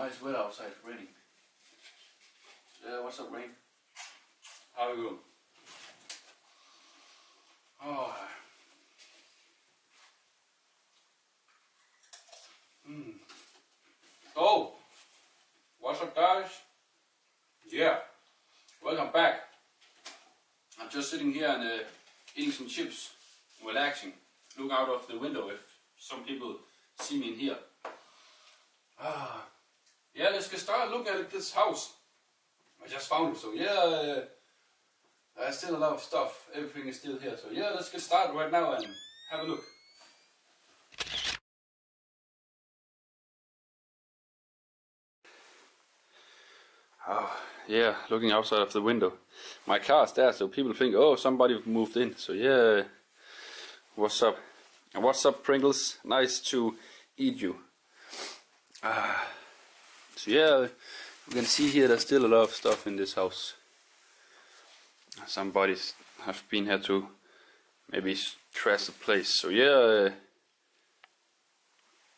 Might as well outside, it's raining. What's up, Rain? How are you doing? Oh. Oh! What's up, guys? Yeah. Welcome back. I'm just sitting here and eating some chips, relaxing. Look out of the window if some people see me in here. Yeah, let's get started looking at this house. I just found it, so yeah, there's still a lot of stuff. Everything is still here, so yeah, let's get started right now and have a look. Yeah, looking outside of the window. My car's there, so people think, oh, somebody moved in. So yeah, what's up? And what's up, Pringles? Nice to eat you. So yeah, you can see here there's still a lot of stuff in this house. Somebody have been here to maybe trash the place. So yeah,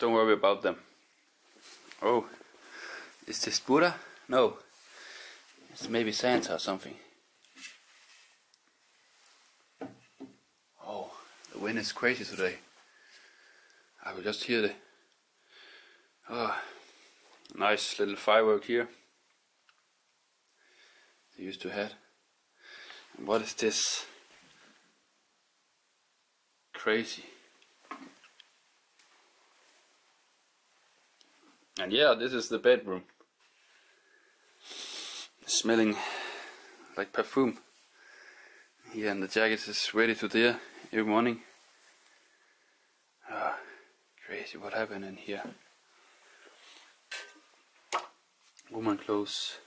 don't worry about them. Oh, is this Buddha? No, it's maybe Santa or something. Oh, the wind is crazy today. I will just hear the... nice little firework here. They used to have. And what is this? Crazy. And yeah, this is the bedroom. Smelling like perfume. Yeah, and the jacket is ready to there every morning. Crazy what happened in here. Woman clothes.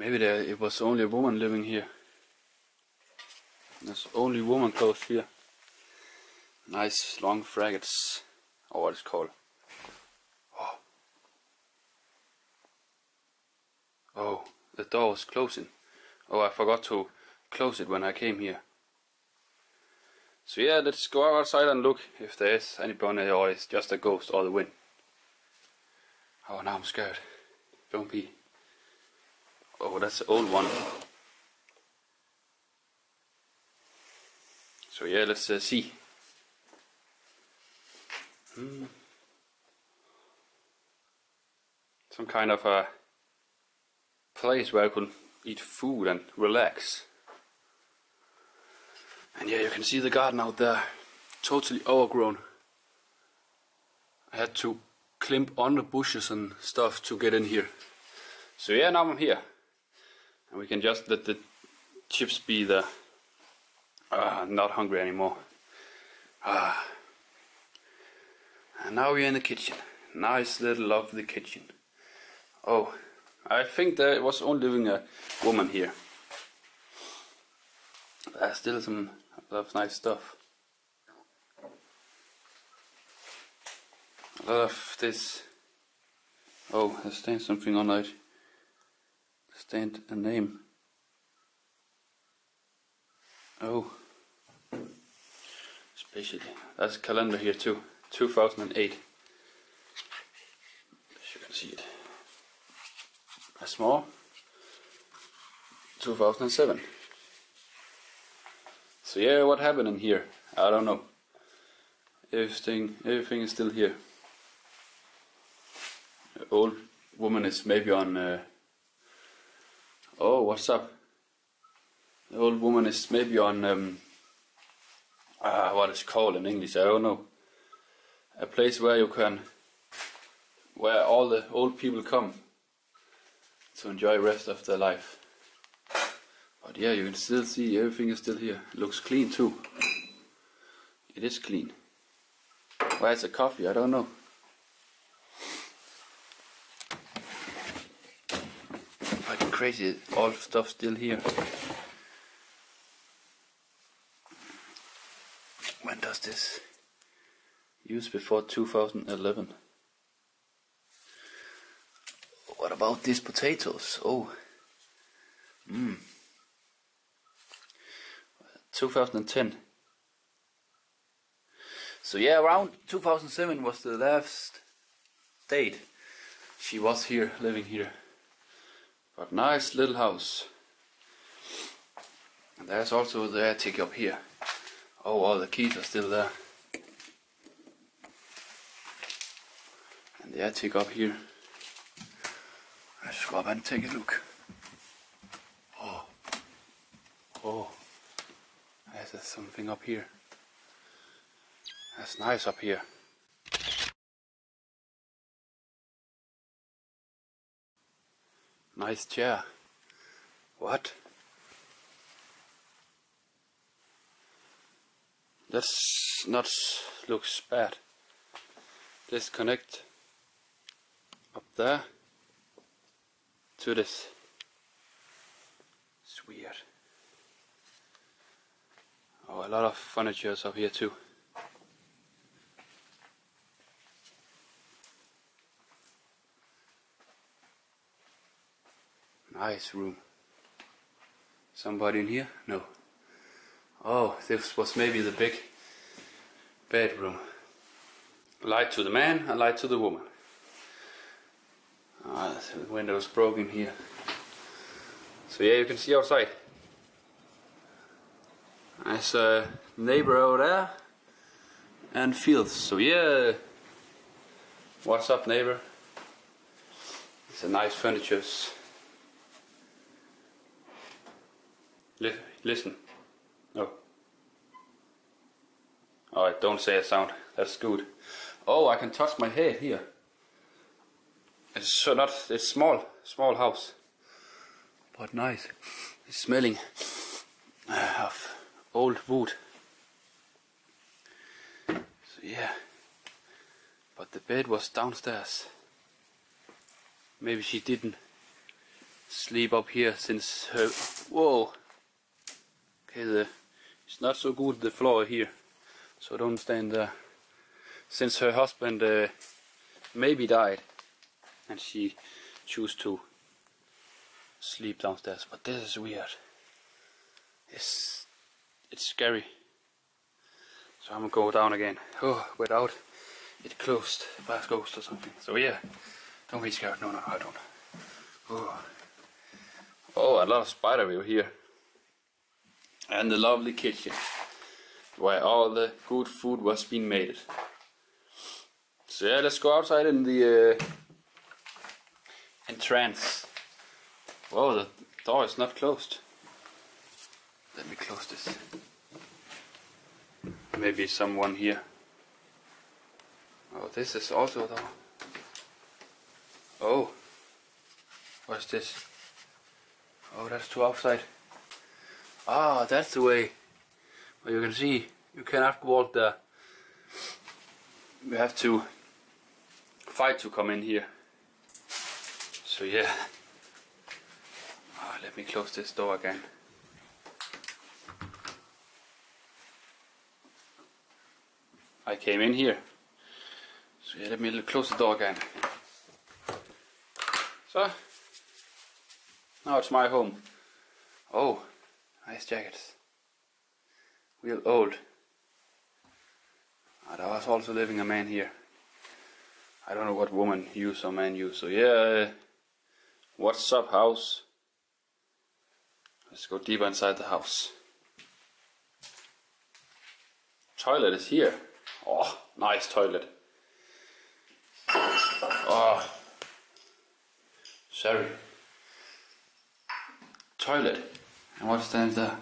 Maybe there it was only a woman living here. There's only woman clothes here. Nice long frackets, or what it's called. Oh. Oh, the door was closing. Oh, I forgot to close it when I came here. So yeah, let's go outside and look if there is anybody or it's just a ghost or the wind. Oh, now I'm scared. Don't be. Oh, that's the old one. So yeah, let's see. Some kind of a place where I can eat food and relax. And yeah, you can see the garden out there. Totally overgrown. I had to climb on the bushes and stuff to get in here. So yeah, now I'm here. And we can just let the chips be there. I'm not hungry anymore. And now we're in the kitchen. Nice little lovely kitchen. Oh, I think there was only living a woman here. There's still some nice stuff. A lot of this. Oh, I stained something on it. Stained a name. Oh, especially that's a calendar here too. 2008. As you can see it. That's more. 2007. So yeah, what happened in here? I don't know. Everything is still here. Old woman is maybe on oh, what's up? The old woman is maybe on what is called in English, I don't know, a place where you can, where all the old people come to enjoy the rest of their life. But yeah, you can still see everything is still here. It looks clean too. It is clean. Where's the coffee? I don't know. Crazy, all stuff still here. When does this use? Before 2011. What about these potatoes? Oh, 2010. So yeah, around 2007 was the last stayed. She was here, living here. But nice little house. And there's also the attic up here. Oh, all the keys are still there. And the attic up here. Let's go up and take a look. Oh. Oh. There's something up here. That's nice up here. Nice chair. What? That's not looks bad. Disconnect up there to this. It's weird. Oh, a lot of furniture up here too. Nice room. Somebody in here? No. Oh, this was maybe the big bedroom. A light to the man, a light to the woman. Ah, the window's broken here. So yeah, you can see outside. There's a neighbor over there. And fields. So yeah. What's up, neighbor? It's a nice furniture. Listen. No. Alright, don't say a sound. That's good. Oh, I can touch my head here. It's so not. It's small. Small house. But nice. It's smelling of old wood. So yeah. But the bed was downstairs. Maybe she didn't sleep up here since her... Whoa! Okay, it's not so good, the floor here, so don't stand there. Since her husband maybe died, and she chose to sleep downstairs. But this is weird. It's scary. So I'm gonna go down again. Oh, without it closed by a ghost or something. So yeah, don't be scared. No, I don't. Oh. Oh, a lot of spider web here. And the lovely kitchen, where all the good food was being made. So yeah, let's go outside in the entrance. Whoa, the door is not closed. Let me close this. Maybe someone here. Oh, this is also a door. Oh, what's this? Oh, that's too outside. Ah, that's the way. But you can see, you cannot walk there. You have to fight to come in here. So yeah. Ah, let me close this door again. I came in here. So yeah, let me close the door again. So, now it's my home. Oh. Nice jackets. Real old. And I was also living a man here. I don't know what woman used or man used. So yeah. What's up, house? Let's go deeper inside the house. Toilet is here. Oh, nice toilet. Oh. Sorry. Toilet. And what stands there?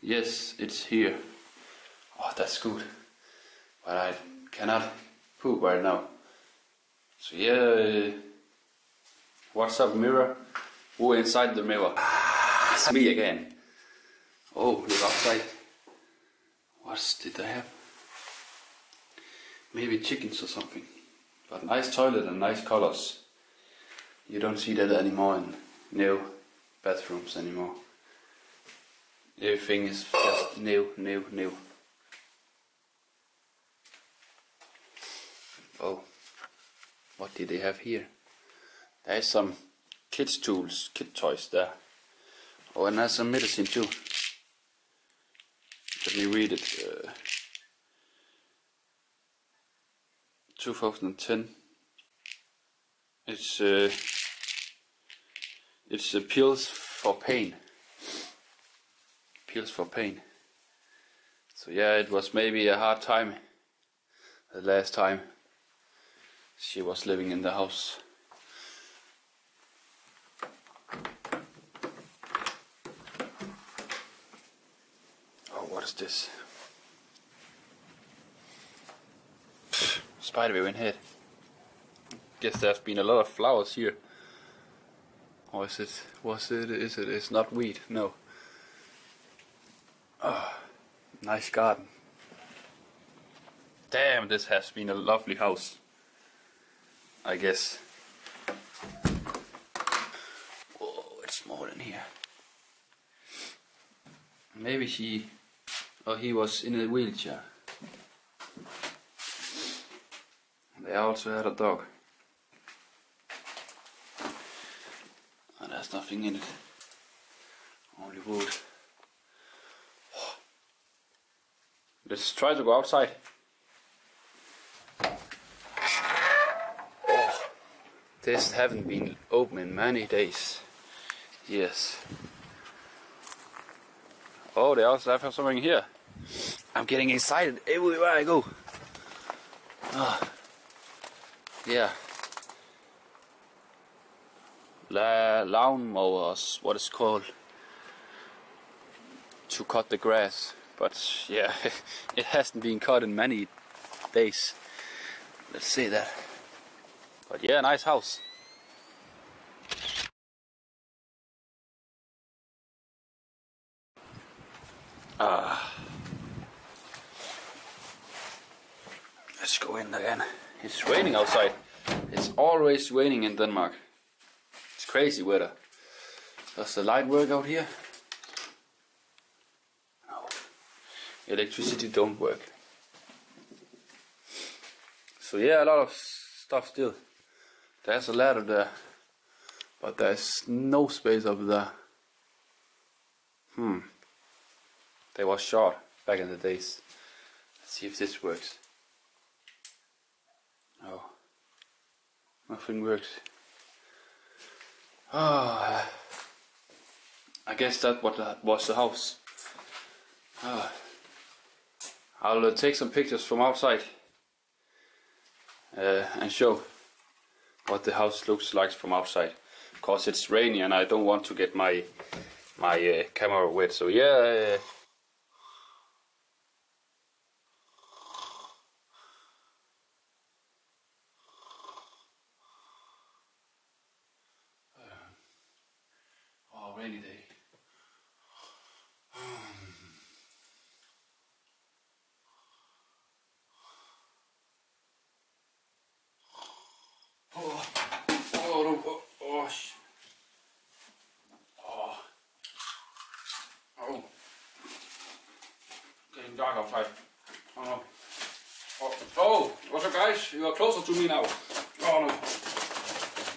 Yes, it's here. Oh, that's good. But I cannot poop right now. So yeah. What's up, mirror? Oh, inside the mirror. It's me again. Oh, look outside. What did they have? Maybe chickens or something. But nice toilet and nice colors. You don't see that anymore in new bathrooms anymore. Everything is just new. Oh, what did they have here? There's some kids' tools, kid toys there. Oh, and there's some medicine too. Let me read it. 2010. It's pills for pain. Pills for pain. So yeah, it was maybe a hard time the last time she was living in the house. Oh, what is this? Spiderweb in here. Guess there's been a lot of flowers here. Or is it? It's not weed. No. Oh, nice garden. Damn, this has been a lovely house, I guess. Oh, it's small in here. Maybe she or he was in a wheelchair. They also had a dog. And there's nothing in it. Only wood. Let's try to go outside. Oh, this haven't been open in many days. Yes. Oh, they also have something here. I'm getting excited everywhere I go. Oh. Yeah. Lawnmower, what it's called, to cut the grass, but yeah, it hasn't been cut in many days, let's say that. But yeah, nice house. Let's go in again. It's raining outside. It's always raining in Denmark. It's crazy weather. Does the light work out here? No. Electricity don't work. So yeah, a lot of stuff still. There's a ladder there. But there's no space up there. They were short back in the days. Let's see if this works. No. Nothing works. Oh, I guess that was the house. Oh. I'll take some pictures from outside and show what the house looks like from outside. Because it's rainy and I don't want to get my camera wet. So yeah. Rainy day. Oh. Getting dark outside. Oh no. Oh, what's up guys? You are closer to me now. Oh no.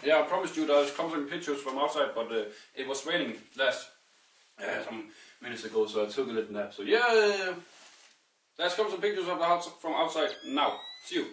Yeah, I promised you there was some pictures from outside, but it was raining last some minutes ago, so I took a little nap. So yeah, let's come some pictures of the house from outside now. See you.